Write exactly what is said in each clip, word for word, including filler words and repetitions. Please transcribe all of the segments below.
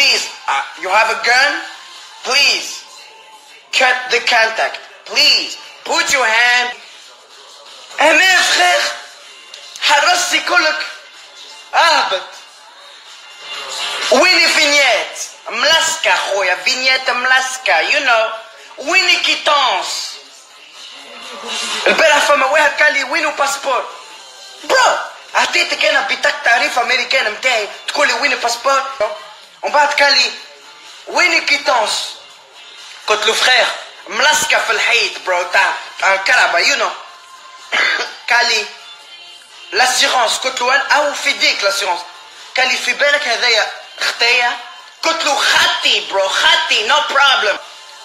Please, uh, you have a gun? Please, cut the contact. Please, put your hand. أنا يا فخير حرصتي كلك أهبط ويني فينيات ملاسكا خويا فينيات ملاسكا you know ويني كيتونس البارح فما واحد قال لي وينو باسبور برو عطيتك أنا بطاقة تعريف أمريكان متاعي تقول لي ويني باسبور ومن بعد قال لي ويني كيتونس قلت له فخير ملاسكا في الحيط برو تاع الكربة you know كالي لاسيغونس قلت له او في ديك لاسيغونس قال لي في بالك هذايا خطايا قلت له خطي برو خطي نو بروبلم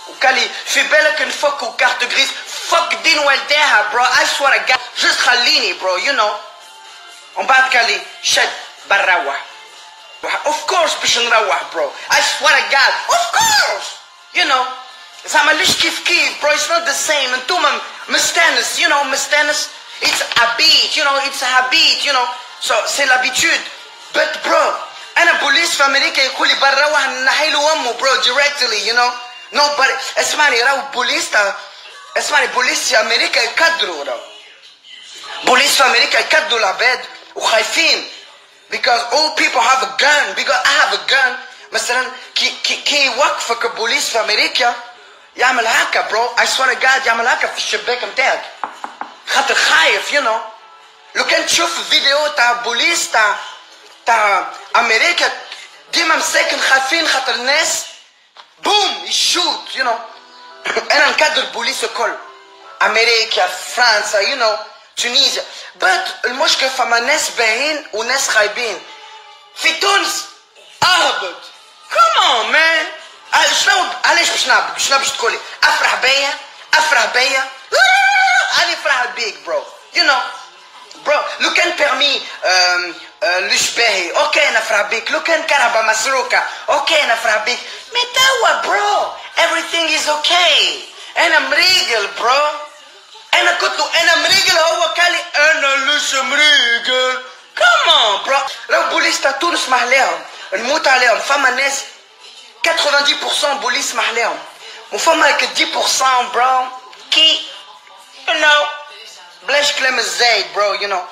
وقال لي في بالك نفكوا كارت غريز فك دين والداها برو اسوار قال جست خليني برو يو نو ومن بعد قال لي شد بنروح اوف كورس باش نروح برو اسوار قال اوف كورس يو نو زعما ليش كيف كيف برو اتس نوت ذا سيم انتوما مستانس يو نو مستانس It's habit, you know, it's a habit, you know. So, c'est l'habitude. But, bro, and a police from America, you call it Barrawa and Nahilu Omu, bro, directly, you know. Nobody, it's money, Rao, police, it's money, police, America, Kadru, Rao. Police from America, Kadru, Labed, Ukhaifin. Because all people have a gun, because I have a gun. Masalan, ki, ki, ki, work for the police from America, Yamal Haka, bro. I swear to God, Yamal Haka, Shebek, I'm dead. خاطر خايف you know لو كان تشوف فيديو تاع بوليس تاع تاع امريكا ديما مساكن خايفين خاطر الناس بوم يشوت you know انا نكادر البوليس الكل امريكا فرنسا you know تونيزيا but المشكل فما ناس باهين وناس خايبين في تونس اهبط come on man شنو علاش باش نهبط شنو باش تقولي افرح بيا افرح بيا Allez frère big bro, you know, bro. Look can permis l'ushbehi. Okay na frère big. Look can karaba masruka. Okay na frère big. Mais tawa bro, everything is okay. أنا مريقل bro. أنا كنت أنا مريقل هو كالي أنا لسه مريقل. Come on bro. لو بوليس تونس محلهم نموت عليهم فما ناس ninety percent بوليس محلهم وفما ك ten percent bro كي You know, بلاش كلام الزايد برو you know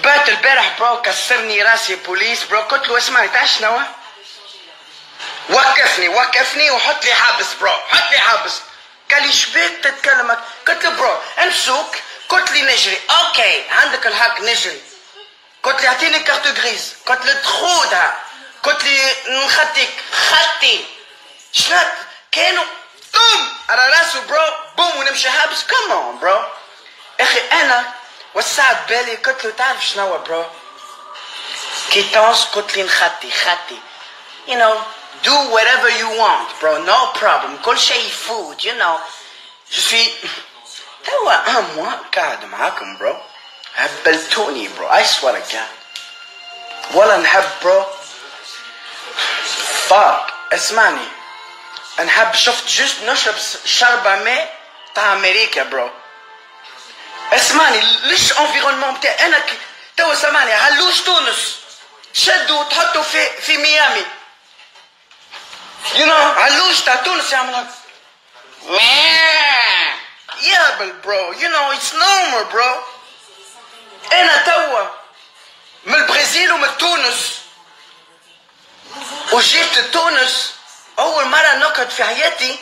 بات البارح برو كسرني راسي بوليس برو قلت له اسمعني تعرف شنو وقفني وقفني وحط لي حبس برو حط لي حبس قال لي شبيك تتكلم قلت له برو امسوك قلت لي نجري اوكي عندك الحق نجري قلت لي اعطيني كارتو غريز قلت له تخوضها قلت لي نخطيك خطي شنات كانوا بوم على راسه برو بوم ونمشي حابس كم اون برو اخي انا وسعت بالي قلت له تعرف شنو برو كيتونس قلت لي نخطي خطي you know do whatever you want bro no problem كل شيء food you know je suis توا ان موا قاعد معاكم برو هبلتوني برو I swear to God ولا نحب برو fuck اسمعني نحب شفت جست نشرب شربة ماء تاع امريكا برو اسمعني ليش انفيرونمون بتاعي انا توا سامعني علوش تونس شدوا وتحطوا في في ميامي يو نو علوش تاع تونس يعملها يابل برو يو نو اتس نورمال برو انا توا من البرازيل ومن تونس وجيت لتونس أول مرة نقعد في حياتي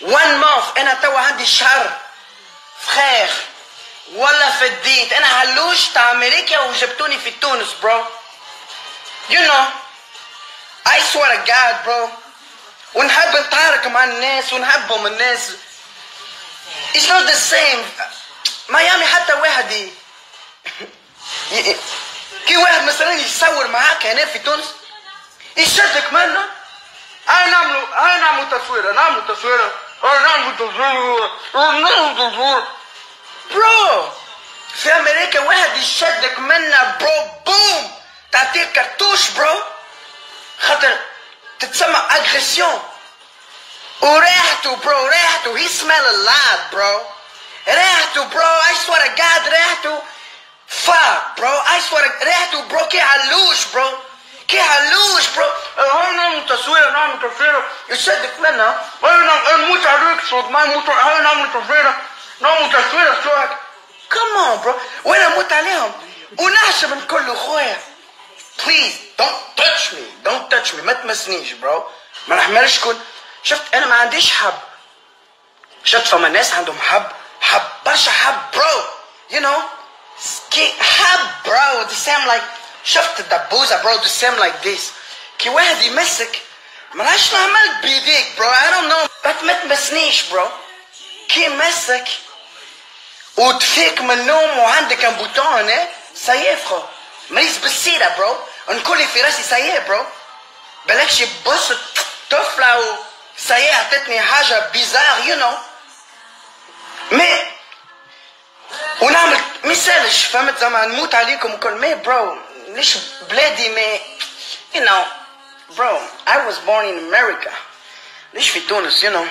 one month أنا توا عندي شهر فخير ولا فديت أنا علوش تاع أمريكا وجبتوني في تونس برو you know I swear to God برو ونحب نتعارك مع الناس ونحبهم الناس it's not the same ميامي حتى واحد كي واحد مثلا يصور معاك هنا في تونس يشدك منه أنا نعمل أنا نعمل تصوير أنا نعمل تصوير أنا نعمل تصوير أنا نعمل تصوير برو في أمريكا واحد يشدك منا برو بوم تعطيك كرتوش برو خاطر تتسمى أغريسيون وريحته برو ريحته he smell a lot برو ريحته برو I swear to God ريحته فا برو I swear ريحته برو كي علوش برو كي علوش برو هم نعمل تصوير، نعمل تصوير يصدق لنا، المتعة يقصد ما المتعة، نعمل تصوير، نعمل تصوير الصور. Come on bro، وأنا أموت عليهم ونعشى من كل أخويا. Please don't touch me، don't touch me، ما تمسنيش برو، ما نحملش كل. شفت أنا ما عنديش حب. شفت فما ناس عندهم حب، حب برشا حب برو، you know، كي حب برو the same like. شفت الدبوزة برو the same like this. كي واحد يمسك ملاش نعمل بيديك برو I don't know، بس ما تمسنيش برو. كي مسك وتفيك من النوم وعندك ان بوتون هنا سايي فرو، ماليش بالسيرة برو، نكولي في راسي سايي برو، بلاكش يبص طفلة و سايي عطتني حاجة بيزار يو نو، مي ونعمل ميسالش فهمت زعما نموت عليكم وكل مي برو ليش بلادي مي يو نو برو I was born in America ليش في تونس يو نو